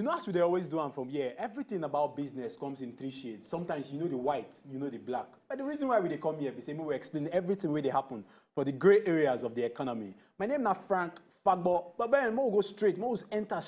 You know, as we always do, and from here, everything about business comes in three shades. Sometimes you know the white, you know the black. But the reason why we come here is we explain everything where they happen for the gray areas of the economy. My name is Frank Fagbo, but then more go straight, more enter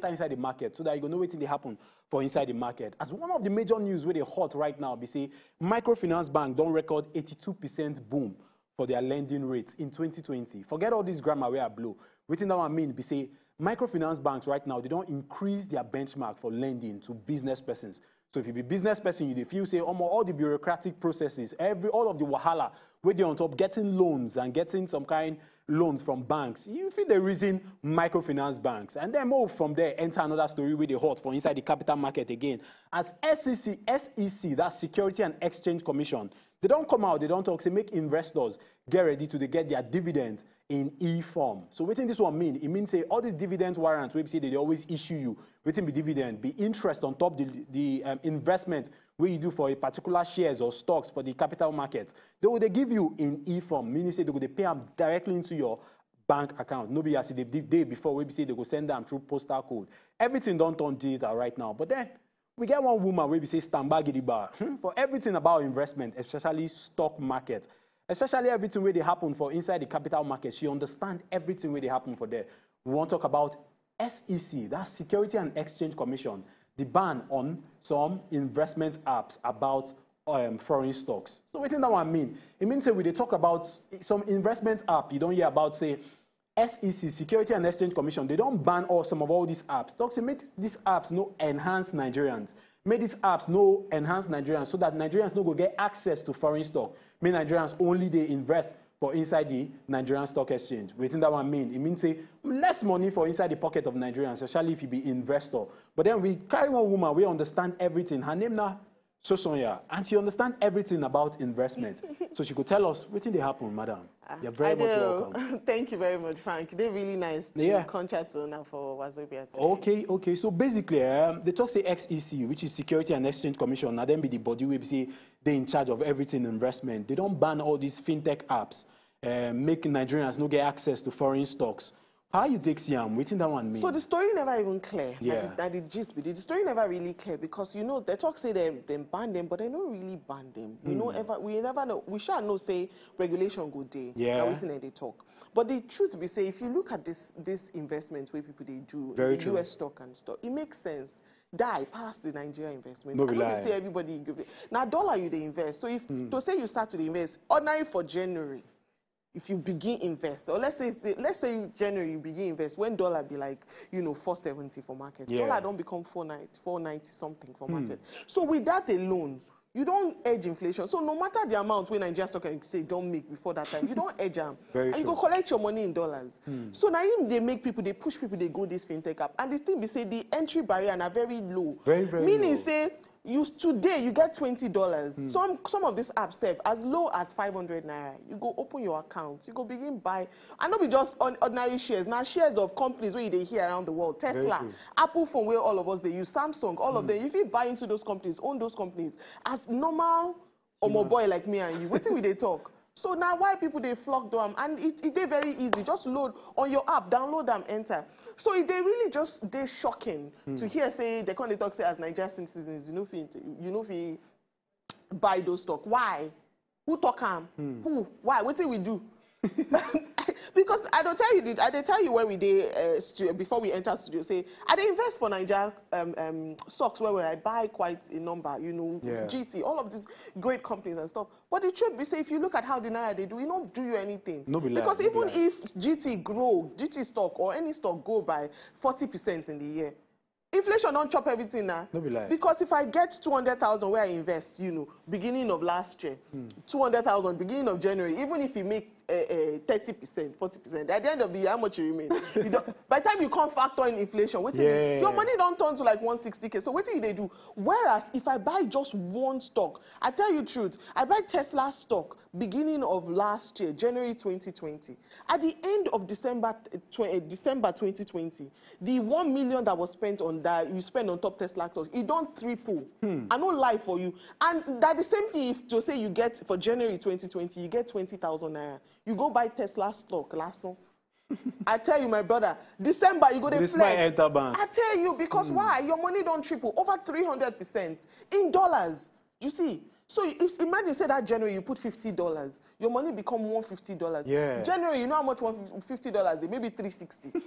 inside the market so that you know what's they happen for inside the market. As one of the major news where they hot right now, they say microfinance bank don't record 82% boom for their lending rates in 2020. Forget all this grammar where I blow. Within that one mean, they say microfinance banks right now, they don't increase their benchmark for lending to business persons. So if you be business person, you feel say all the bureaucratic processes, all of the wahala, where they're on top, getting loans and getting some kind loans from banks. You feel the reason microfinance banks. And then move from there, enter another story with the hot for inside the capital market again. As SEC, that's Security and Exchange Commission, they don't come out, they don't talk, say make investors get ready to get their dividend in e-form. So what does this one mean? It means say all these dividend warrants, we say they always issue you, within the dividend, be interest on top the investment where you do for a particular shares or stocks for the capital market. They will give you in e-form, meaning say they will pay them directly into your bank account. Nobody has the day before we say they go send them through postal code. Everything don't turn digital right now. But then we get one woman where we say stamba gidiba for everything about investment, especially stock market, especially everything where they happen for inside the capital market. She understands everything where they happen for there. We want to talk about SEC, that's Security and Exchange Commission, the ban on some investment apps about foreign stocks. So what does that one mean? It means that when they talk about some investment app, you don't hear about, say, SEC, Security and Exchange Commission, they don't ban all these apps. Talk say make these apps no enhance Nigerians. Make these apps no enhance Nigerians so that Nigerians no go get access to foreign stock. Make Nigerians only they invest for inside the Nigerian stock exchange. Within that one mean, it means say less money for inside the pocket of Nigerians, especially if you be investor. But then we carry one woman, we understand everything. Her name now Sonia, and she understand everything about investment. So she could tell us what's they happen, madam. You're very much welcome. Thank you very much, Frank. They're really nice to contract owner for Wazobia today. Okay, okay. So basically, they talk say XEC, which is Security and Exchange Commission, now then be the body we say they're in charge of everything investment. They don't ban all these fintech apps, make Nigerians no get access to foreign stocks. How you take Siam? Within that one mean? So the story never even clear. Yeah. The story never really clear because you know they talk say they ban them, but they don't really ban them. Mm. We shall know say regulation good day. Yeah. Now listen and they talk. But the truth be say if you look at this investment where people they do the US stock and stuff, it makes sense. Die past the Nigeria investment. No I say everybody give it. Now dollar you they invest. So if to say you start to invest ordinary for January. If you begin invest, or let's say in January you begin invest, when dollar be like, you know, 470 for market, dollar don't become 490 something for market. So with that alone, you don't edge inflation. So no matter the amount when Nigeria stock can say don't make before that time, you don't edge them. And you go collect your money in dollars. So now they make people, they push people, they go this fintech up. And the thing they say the entry barrier are very low. Meaning say today you get $20. Some of these apps serve as low as 500 naira. You go open your account, you go begin buy. I know we just on ordinary shares. Now shares of companies where they hear around the world, Tesla, Apple phone where all of us they use, Samsung, all of them. If you buy into those companies, own those companies as normal or boy like me and you, wait till we they talk. So now why people they flock to them and they're very easy. Just load on your app, download them, enter. So if they really just they're shocking to hear say they can't talk say as Nigerian citizens, you know if you buy those stock. Why? Who talk them? Who? Why? What do we do? Because I don't tell you I they tell you where we they before we enter studio say I they invest for Nigeria stocks where I buy quite a number, you know, GT, all of these great companies and stuff. But the truth be say if you look at how the Naira they do, it don't do you anything. Because even if GT grow, GT stock or any stock go by 40% in the year, inflation don't chop everything now. Because if I get 200,000 where I invest, you know, beginning of last year, 200,000 beginning of January, even if you make 30%, 40%. At the end of the year, how much you remain? By the time you can't factor in inflation, your money don't turn to like 160K. So what do they do? Whereas if I buy just one stock, I tell you the truth, I buy Tesla stock beginning of last year, January 2020. At the end of December 2020, the 1 million that was spent on that, you spend on top Tesla stock, it don't triple. I don't lie for you. And that the same thing if to say you get for January 2020, you get 20,000 naira. You go buy Tesla stock last one. I tell you, my brother, December, you go to flex. I tell you, because why? Your money don't triple, over 300% in dollars. You see? So if, imagine, say that January, you put $50. Your money become $150. Yeah. January, you know how much $150 is? Maybe $360.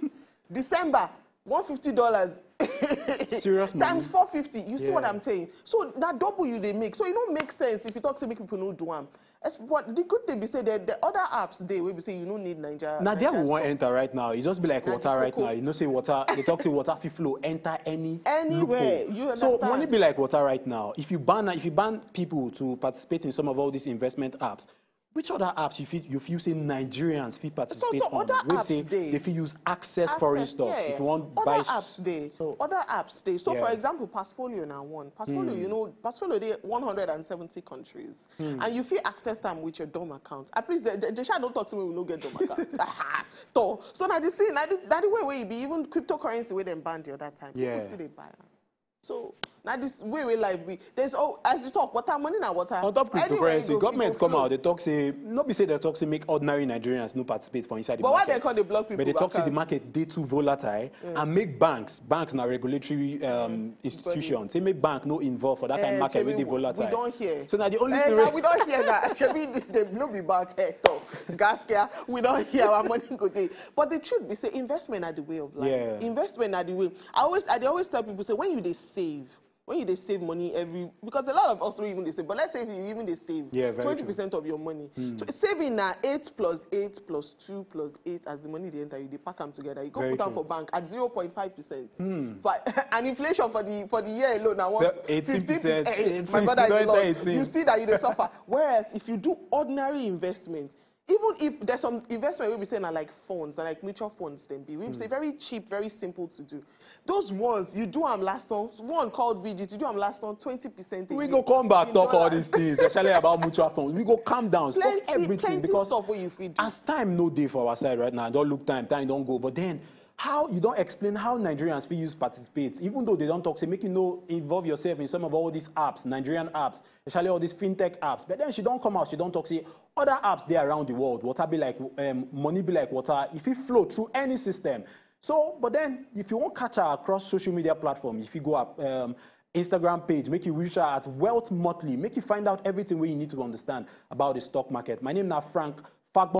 December, $150. Serious money. Times 450. You see what I'm saying? So that double you they make. So it don't make sense if you talk to make people no do am. The good thing be say that the other apps they will be say you don't need Nigeria. Now there we won't enter right now. You just be like water right now. You know say water. They talk say water if you flow enter anywhere. You understand? So money be like water right now. If you ban people to participate in some of all these investment apps. Which other apps you feel say Nigerians feel participate on? So other apps they feel use access foreign stocks. If you want to buy apps they. So, other apps they. So for example, Passfolio now one. Passfolio, you know, Passfolio they 170 countries, and you feel access them with your dumb account. At least they shall don't talk to me. We no get dumb account. So now they see that the way be even cryptocurrency where them banned the other time. People still they buy. So now this way we live be there's as you talk water money now water on top cryptocurrency government come out they talk say not be say they talk say make ordinary Nigerians no participate for inside the market. But why they call the block people? But they talk say the market they too volatile and make banks now regulatory institutions say make bank no involved for that kind of market when they volatile. We don't hear. So now the only thing we don't hear that Shebi they no be bank talk gas here we don't hear our money go there. But the truth we say investment are the way of life. Yeah. Investment are the way. I always tell people say when you they save. When you they save money every because a lot of us don't even they save, but let's say if you even they save 20% of your money. So saving now 8 + 8 + 2 + 8 as the money they enter, you they pack them together. You go put them for bank at 0.5%. And inflation for the year alone now 15%. My brother, you see that you they suffer. Whereas if you do ordinary investment. Even if there's some investment we'll be saying are like funds, are like mutual funds, then be. We'll say very cheap, very simple to do. Those ones, you do them last on, one called VGT, you do them last on 20%. We go come back, talk all these things, especially about mutual funds. We go calm down, plenty, stop everything. Because stuff where you feed. As time no day for our side right now, don't look time don't go. But then, how you don't explain how Nigerians feel use participate, even though they don't talk, say, make you know, involve yourself in some of all these apps, Nigerian apps, especially all these fintech apps. But then she don't come out, she don't talk, say, other apps there around the world, water be like, money be like water, if you flow through any system. So, but then, if you won't catch her across social media platform, if you go up, Instagram page, make you reach her at Wealth Monthly, make you find out everything where you need to understand about the stock market. My name now Frank Fagbo.